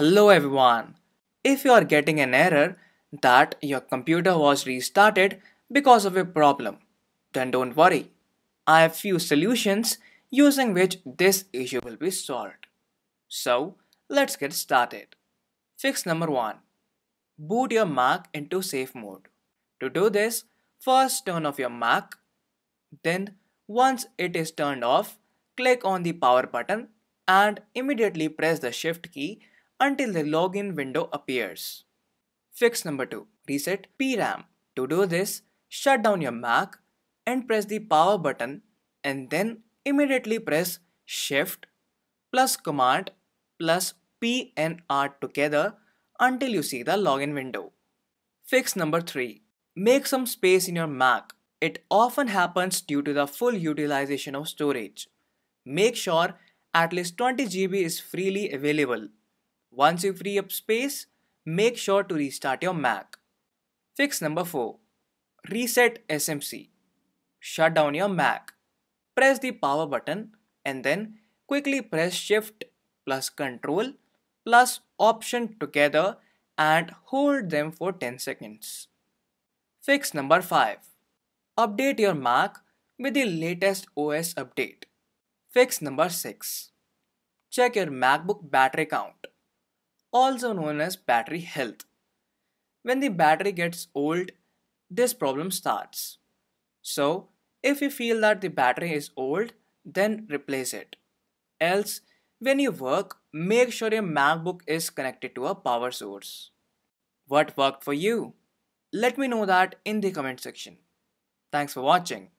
Hello everyone! If you are getting an error that your computer was restarted because of a problem, then don't worry. I have few solutions using which this issue will be solved. So let's get started. Fix number 1. Boot your Mac into safe mode. To do this, first turn off your Mac. Then once it is turned off, click on the power button and immediately press the shift key until the login window appears. Fix number 2. Reset PRAM. To do this, shut down your Mac and press the power button and then immediately press shift plus command plus P and R together until you see the login window. Fix number 3. Make some space in your Mac. It often happens due to the full utilization of storage. Make sure at least 20 GB is freely available. Once you free up space, make sure to restart your Mac. Fix number 4. Reset SMC. Shut down your Mac. Press the power button and then quickly press shift plus control plus option together and hold them for 10 seconds. Fix number 5. Update your Mac with the latest OS update. Fix number 6. Check your MacBook battery count, also known as battery health. When the battery gets old, this problem starts. So, if you feel that the battery is old, then replace it. Else, when you work, make sure your MacBook is connected to a power source. What worked for you? Let me know that in the comment section. Thanks for watching.